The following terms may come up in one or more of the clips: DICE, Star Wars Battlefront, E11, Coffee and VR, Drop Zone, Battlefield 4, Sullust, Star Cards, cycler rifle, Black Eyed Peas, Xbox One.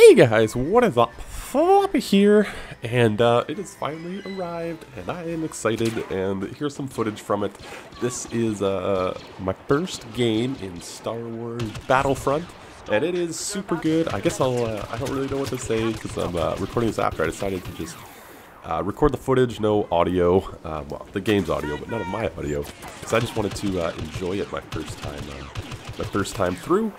Hey guys, what is up? Floppy here, and it has finally arrived, and I am excited, and here's some footage from it. This is my first game in Star Wars Battlefront, and it is super good. I guess I'll, I don't really know what to say, because I'm recording this after I decided to just record the footage, no audio, well, the game's audio, but none of my audio, because I just wanted to enjoy it my first time through.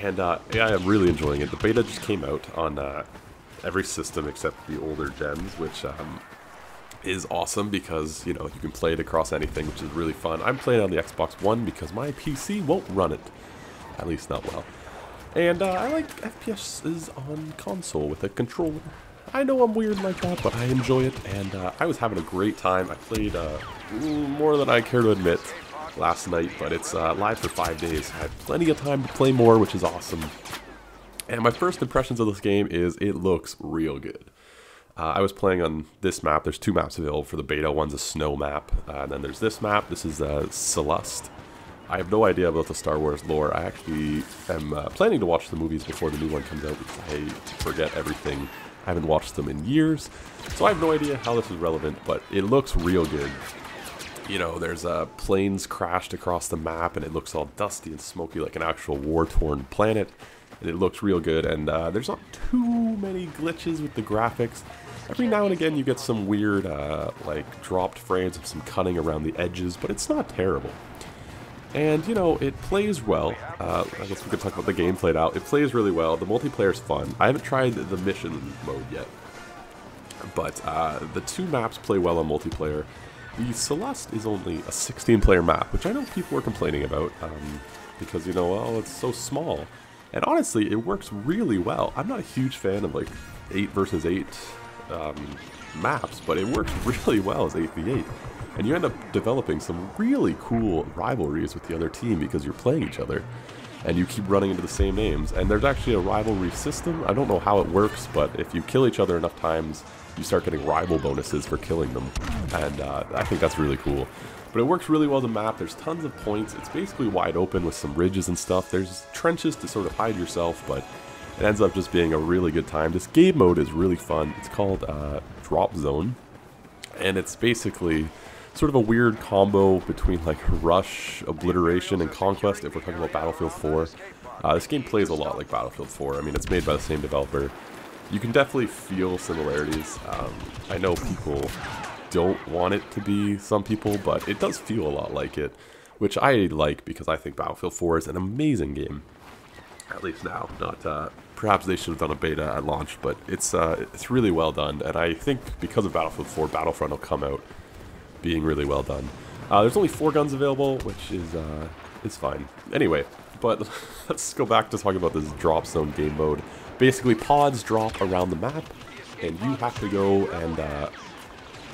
And yeah, I am really enjoying it. The beta just came out on every system except the older gens, which is awesome because, you know, you can play it across anything, which is really fun. I'm playing on the Xbox One because my PC won't run it, at least not well. And I like FPSs on console with a controller. I know I'm weird like that, but I enjoy it, and I was having a great time. I played more than I care to admit last night, but it's live for 5 days. I had plenty of time to play more, which is awesome. And my first impressions of this game is it looks real good. I was playing on this map. There's two maps available for the beta. One's a snow map, and then there's this map. This is Sullust. I have no idea about the Star Wars lore. I actually am planning to watch the movies before the new one comes out because I forget everything. I haven't watched them in years, so I have no idea how this is relevant, but it looks real good. You know, there's planes crashed across the map, and it looks all dusty and smoky like an actual war-torn planet. And it looks real good, and there's not too many glitches with the graphics. Every now and again, you get some weird, like, dropped frames of some cutting around the edges, but it's not terrible. And, you know, it plays well. I guess we could talk about the gameplay now. It plays really well. The multiplayer's fun. I haven't tried the mission mode yet, but the two maps play well on multiplayer. The Sullust is only a 16-player map, which I know people were complaining about, because, you know, well, it's so small. And honestly, it works really well. I'm not a huge fan of, like, 8 versus 8 maps, but it works really well as 8v8. And you end up developing some really cool rivalries with the other team because you're playing each other, and you keep running into the same names. And there's actually a rivalry system. I don't know how it works, but if you kill each other enough times, you start getting rival bonuses for killing them, and I think that's really cool. But it works really well, the map. There's tons of points. It's basically wide open with some ridges and stuff. There's trenches to sort of hide yourself, but it ends up just being a really good time. This game mode is really fun. It's called Drop Zone, and it's basically sort of a weird combo between like Rush, Obliteration, and Conquest if we're talking about Battlefield 4. This game plays a lot like Battlefield 4. I mean, it's made by the same developer. You can definitely feel similarities. I know people don't want it to be some people, but it does feel a lot like it, which I like because I think Battlefield 4 is an amazing game, at least now. Not perhaps they should have done a beta at launch, but it's really well done, and I think because of Battlefield 4, Battlefront will come out being really well done. There's only 4 guns available, which is fine. Anyway, but let's go back to talking about this Drop Zone game mode. Basically, pods drop around the map, and you have to go and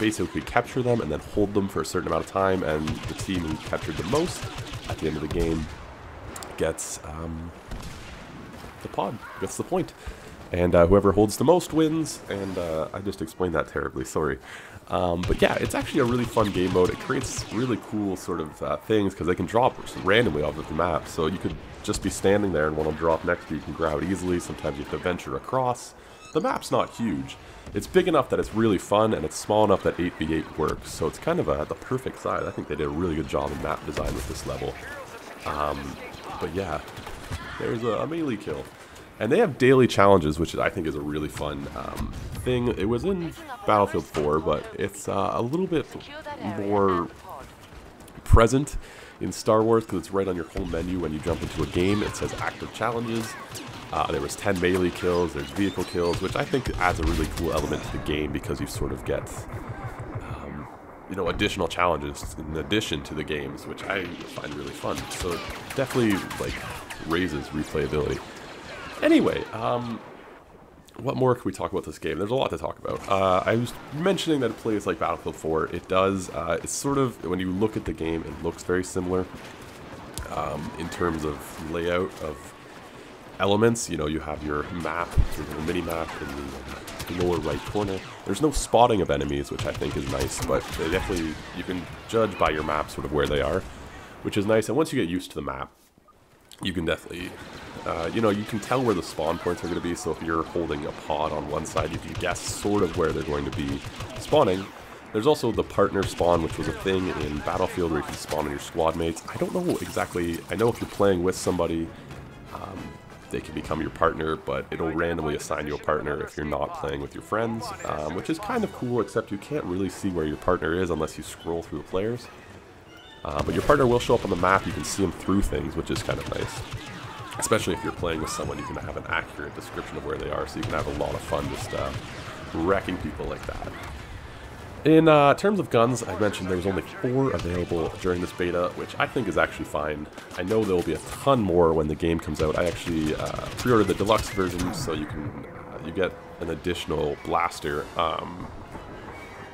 basically capture them and then hold them for a certain amount of time, and the team who captured the most at the end of the game gets the pod, gets the point. And whoever holds the most wins, and I just explained that terribly, sorry. But yeah, it's actually a really fun game mode. It creates really cool sort of things, because they can drop randomly off of the map. So you could just be standing there, and one will drop next to you. You can grab it easily. Sometimes you have to venture across. The map's not huge. It's big enough that it's really fun, and it's small enough that 8v8 works. So it's kind of the perfect size. I think they did a really good job in map design with this level. But yeah, there's a melee kill. And they have daily challenges, which I think is a really fun thing. It was in Battlefield 4, but it's a little bit more present in Star Wars because it's right on your home menu when you jump into a game. It says active challenges. There was 10 melee kills. There's vehicle kills, which I think adds a really cool element to the game because you sort of get you know, additional challenges in addition to the games, which I find really fun. So it definitely like raises replayability. Anyway, what more can we talk about this game? There's a lot to talk about. I was mentioning that it plays like Battlefield 4. It does. It's sort of, when you look at the game, it looks very similar in terms of layout of elements. You know, you have your map, sort of a mini-map in the lower right corner. There's no spotting of enemies, which I think is nice, but they definitely, you can judge by your map sort of where they are, which is nice. And once you get used to the map, you can definitely, you know, you can tell where the spawn points are going to be, so if you're holding a pod on one side, you can guess sort of where they're going to be spawning. There's also the partner spawn, which was a thing in Battlefield where you can spawn on your squad mates. I don't know exactly, I know if you're playing with somebody, they can become your partner, but it'll randomly assign you a partner if you're not playing with your friends, which is kind of cool, except you can't really see where your partner is unless you scroll through the players. But your partner will show up on the map, you can see them through things, which is kind of nice. Especially if you're playing with someone, you can have an accurate description of where they are, so you can have a lot of fun just wrecking people like that. In terms of guns, I mentioned there was only 4 available during this beta, which I think is actually fine. I know there will be a ton more when the game comes out. I actually pre-ordered the deluxe version, so you can you get an additional blaster.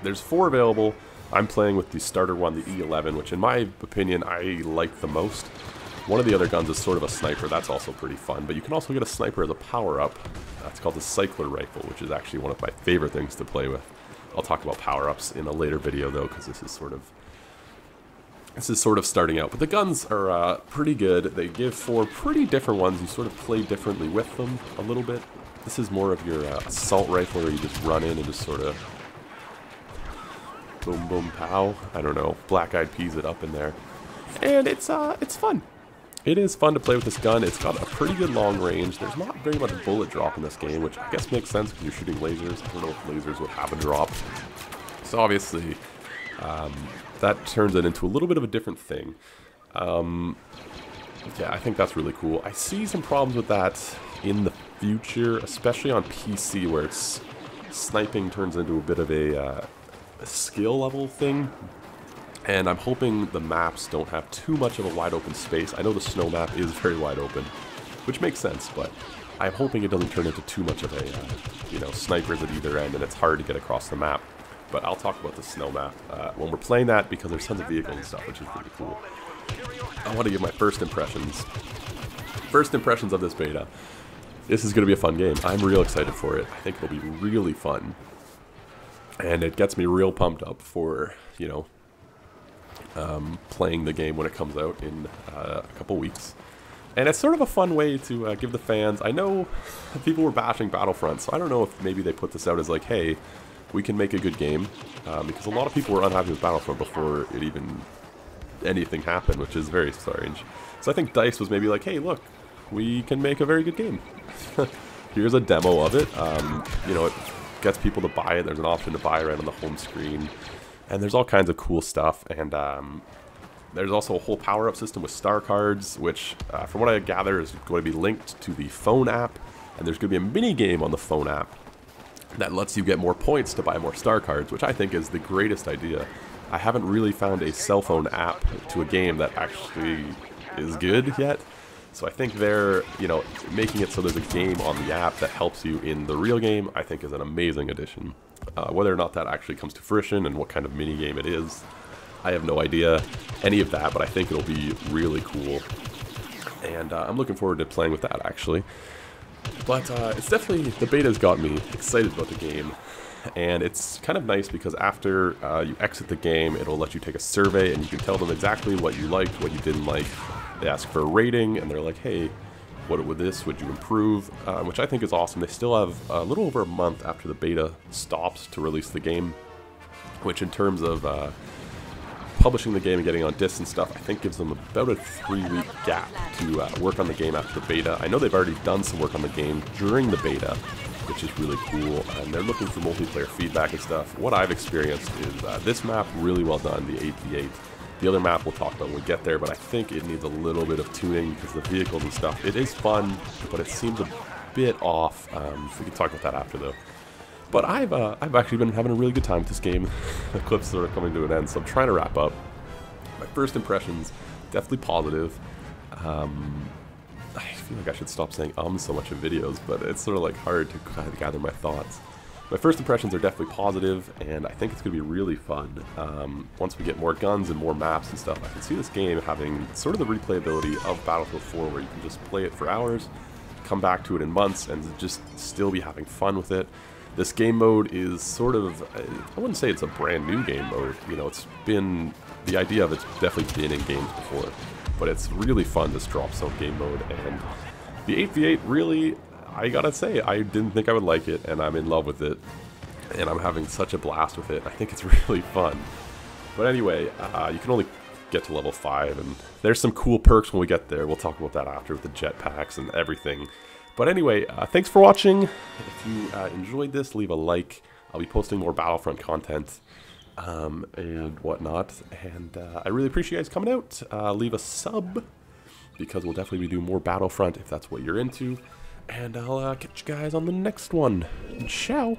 There's 4 available. I'm playing with the starter one, the E11, which in my opinion I like the most. One of the other guns is sort of a sniper. That's also pretty fun, but you can also get a sniper as a power-up. It's called the cycler rifle, which is actually one of my favorite things to play with. I'll talk about power-ups in a later video though, because this is sort of starting out. But the guns are pretty good. They give 4 pretty different ones. You sort of play differently with them a little bit. This is more of your assault rifle where you just run in and just sort of boom boom pow. I don't know. Black Eyed Peas it up in there, and it's fun. It is fun to play with this gun. It's got a pretty good long range. There's not very much bullet drop in this game, which I guess makes sense because you're shooting lasers. I don't know if lasers would have a drop. So obviously, that turns it into a little bit of a different thing. Yeah, I think that's really cool. I see some problems with that in the future, especially on PC, where it's sniping turns into a bit of a skill level thing. And I'm hoping the maps don't have too much of a wide open space. I know the snow map is very wide open, which makes sense, but I'm hoping it doesn't turn into too much of a, you know, snipers at either end and it's hard to get across the map. But I'll talk about the snow map when we're playing that, because there's tons of vehicles and stuff, which is pretty cool. I want to give my first impressions of this beta. This is going to be a fun game. I'm real excited for it. I think it'll be really fun. And it gets me real pumped up for, you know, playing the game when it comes out in a couple weeks. And it's sort of a fun way to give the fans, I know people were bashing Battlefront, so I don't know if maybe they put this out as like, hey, we can make a good game, because a lot of people were unhappy with Battlefront before it even anything happened, which is very strange. So I think DICE was maybe like, hey, look, we can make a very good game. Here's a demo of it. You know, it gets people to buy it. There's an option to buy right on the home screen. And there's all kinds of cool stuff, and there's also a whole power-up system with Star Cards, which, from what I gather, is going to be linked to the phone app, and there's going to be a mini-game on the phone app that lets you get more points to buy more Star Cards, which I think is the greatest idea. I haven't really found a cell phone app to a game that actually is good yet, so I think they're, you know, making it so there's a game on the app that helps you in the real game, I think is an amazing addition. Whether or not that actually comes to fruition and what kind of minigame it is, I have no idea any of that, but I think it'll be really cool. And I'm looking forward to playing with that, actually. But it's definitely, the beta's got me excited about the game. And it's kind of nice because after you exit the game, it'll let you take a survey and you can tell them exactly what you liked, what you didn't like. They ask for a rating and they're like, hey, what would this? Would you improve? Which I think is awesome. They still have a little over a month after the beta stops to release the game, which in terms of publishing the game and getting on disc and stuff, I think gives them about a 3-week gap to work on the game after the beta. I know they've already done some work on the game during the beta, which is really cool, and they're looking for multiplayer feedback and stuff. What I've experienced is this map really well done, the 8v8. The other map we'll talk about when we get there, but I think it needs a little bit of tuning because the vehicles and stuff, it is fun, but it seems a bit off. We can talk about that after though. But I've actually been having a really good time with this game. The clip's sort of coming to an end, so I'm trying to wrap up. My first impressions, definitely positive. I feel like I should stop saying so much in videos, but it's sort of like hard to kind of gather my thoughts. My first impressions are definitely positive, and I think it's going to be really fun. Once we get more guns and more maps and stuff, I can see this game having sort of the replayability of Battlefield 4, where you can just play it for hours, come back to it in months, and just still be having fun with it. This game mode is sort of, I wouldn't say it's a brand new game mode, you know, it's been, the idea of it's definitely been in games before. but it's really fun, this Drop Zone game mode. And the 8v8 really, I gotta say, I didn't think I would like it, and I'm in love with it, and I'm having such a blast with it. I think it's really fun. But anyway, you can only get to level 5, and there's some cool perks when we get there. We'll talk about that after with the jetpacks and everything. But anyway, thanks for watching. If you enjoyed this, leave a like. I'll be posting more Battlefront content and whatnot. And I really appreciate you guys coming out. Leave a sub, because we'll definitely be doing more Battlefront if that's what you're into. And I'll catch you guys on the next one. Ciao!